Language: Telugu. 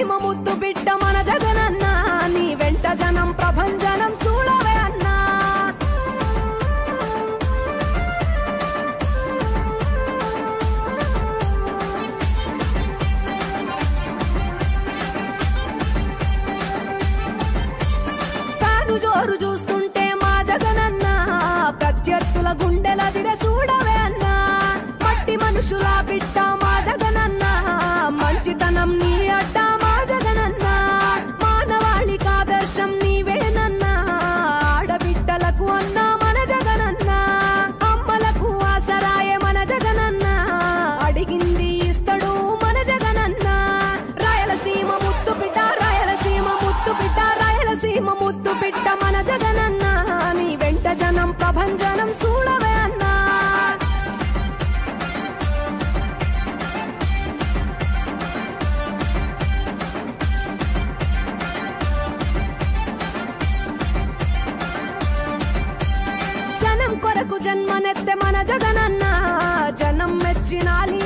ఆదిమ ముద్దు బిడ్డ మన జగనన్న నీ వెంట జనం ప్రభంజనం చూడవే అన్న కాను జోరు చూస్తుంటే మా జగనన్న ప్రత్యర్థుల గుండెల దిర చూడవే అన్న మట్టి మనుషుల బిడ్డ మా జగనన్న మంచితనం నీ అడ్డ మా జగనన్న మానవాళిక ఆదర్శం నీవేనన్న ఆడబిడ్డలకు అన్న మన జగనన్న అమ్మలకు ఆసరాయే మన జగనన్న అడిగింది ఇస్తాడు మన జగనన్న రాయలసీమ ముద్దు బిడ్డ రాయలసీమ ముద్దు బిడ్డ రాయలసీమ ముద్దు బిడ్డ మన జగనన్న నీ వెంట జనం ప్రభంజనం చూడవే అన్న కొరకు జన్మనెత్తే మన జగనన్న జనం మెచ్చినాలి